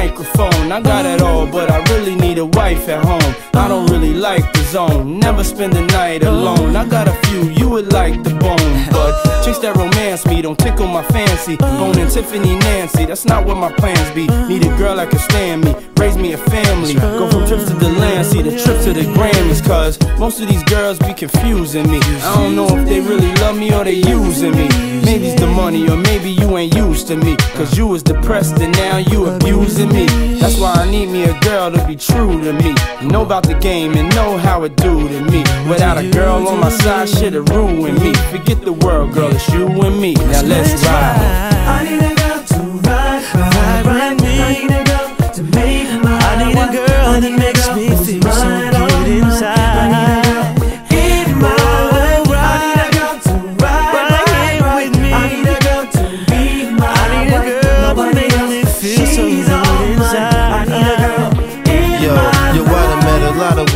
microphone. I got it all, but I really need a wife at home. I don't really like the zone, never spend the night alone. I got a few, you would like the bone, but chase that romance me, don't tickle my fancy. Bone and Tiffany Nancy, that's not what my plans be. Need a girl that can stand me, raise me a family. Go from trips to the land, see the trip to the Grammys, cause most of these girls be confusing me. I don't know if they really love me or they using me. Maybe it's the money, or maybe you ain't used to me, cause you was depressed and now you abusing me. That's why I need me a girl to be true to me, know about the game and know how it do to me. Without a girl on my side, shit'll ruin me. Forget the world, girl, it's you and me. Now let's ride. I need a girl to ride me. I need a girl to make my life. I need a girl that makes me feel so good inside.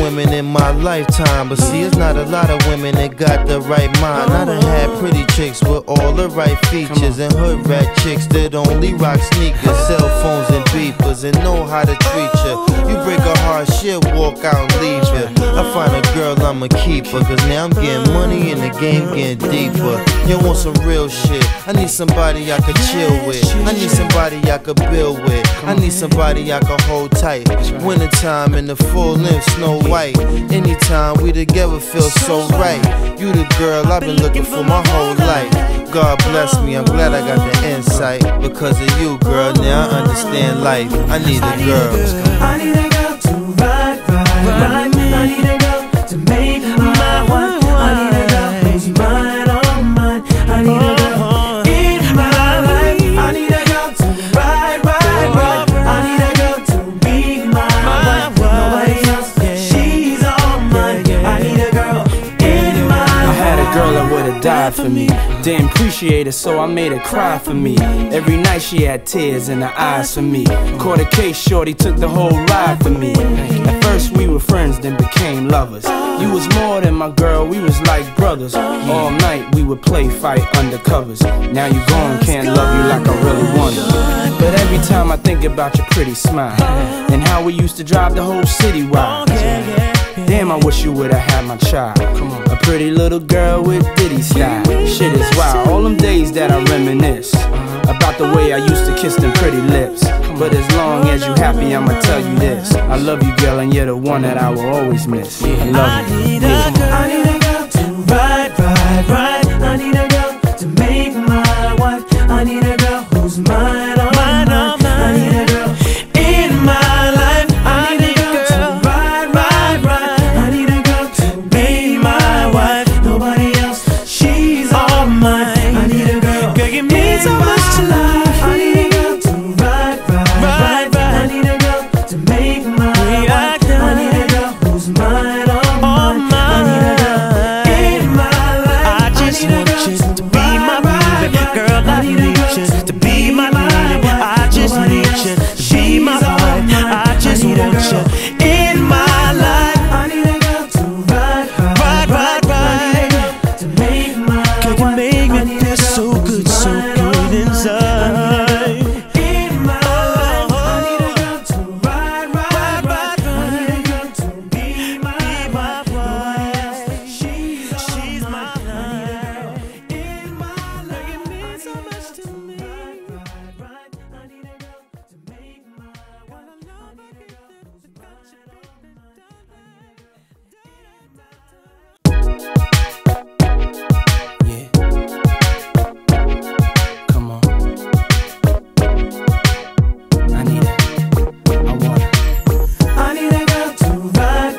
Women in my lifetime, but see, it's not a lot of women that got the right mind. I done had pretty chicks with all the right features, and hood rat chicks that only rock sneakers, cell phones and beepers, and know how to treat ya. You break a heart, she'll walk out and leave ya. I find a girl, I'ma keep her, cause now I'm getting money and the game getting deeper. You want some real shit, I need somebody I could chill with, I need somebody I could build with, I need somebody I could hold tight. Wintertime in the full length Snow White, anytime we together feels so right. You the girl I've been looking for my whole life. God bless me, I'm glad I got the insight. Because of you, girl, now I understand life. I need a girl. I need a girl to ride me. I need a girl to make my one. I need a girl who's mine, all mine. I need a girl in my life. I need a girl to ride. I need a girl to be my wife. Nobody else, she's all mine. I need a girl in my life. I had a girl that would've died for me, didn't appreciate her, so I made her cry for me. Every night she had tears in her eyes for me. Caught a case, shorty took the whole ride for me. At first we were friends, then became lovers. You was more than my girl, we was like brothers. All night we would play fight undercovers. Now you gone, can't love you like I really wanted. But every time I think about your pretty smile, and how we used to drive the whole city wild. Damn, I wish you would've had my child. A pretty little girl with ditty style. Shit is wild, all them days that I reminisce about the way I used to kiss them pretty lips. But as long as you happy, I'ma tell you this, I love you, girl, and you're the one that I will always miss. I love you. I need a girl to ride. I need a girl to make my wife. I need a girl who's mine, all mine. I need a girl in my life. I need a girl to ride. I need a girl to be my wife. Nobody else, she's all mine. I need a girl, girl, give me so much to love. I need a girl to ride. I need a girl to make my wife. I need a girl who's mine, all mine. I need a girl in my life. I just want you to be my baby. Girl, I need you to be my baby. I just need you, she my wife. I just want you in my life. I need a girl to ride. I need a girl to make my wife. Girl, you make me feel so good inside. In my life, I need a girl to ride. I need a girl to be my wife. She's my life. In my life, it means so much to me. I need a girl to make my wife. I need a girl who's mine, yeah. Come on. I need it. I want it. I need a girl to ride.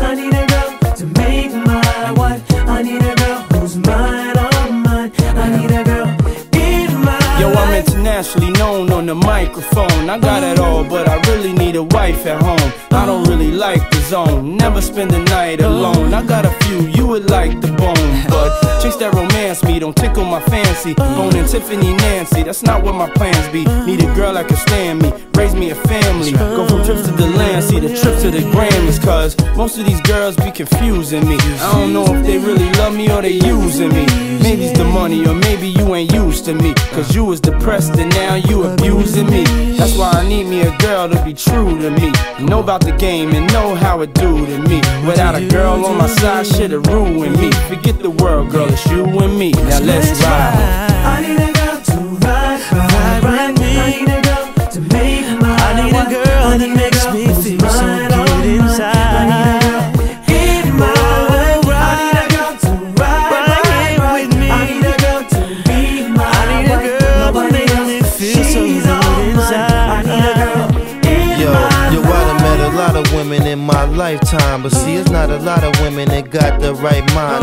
I need a girl to make my wife. I need a girl who's mine, all mine. I need a girl in my life. Yo, I'm internationally known on the microphone. I got it all, but I really need a wife at home. I don't really like the zone, never spend the night alone. I got a few, you would like the bone, but Chicks that romance me don't tickle my fancy. Bonin' Tiffany Nancy, that's not what my plans be. Need a girl that can stand me, raise me a family. Go from trips to the land, see the trip to the Grammys. Cause most of these girls be confusing me. I don't know if they really love me or they using me. Maybe it's the money or maybe you ain't used to me. Cause you was depressed and now you abusing me. That's why I need me a girl to be true to me. Know about the game and know how it do to me. Without a girl on my side, shit'll ruin me. Forget the world, girl, it's you and me. Now let's ride. I need a girl to ride me. I need a girl to make my life. I need a girl that makes me feel so good inside. I need a girl in my life. I need a girl to ride with me. I need a girl to be my wife. I need a girl that makes me feel so good inside. I need a girl in my life. Yo, I met a lot of women in my lifetime, but see, it's not a lot of women that got the right mind.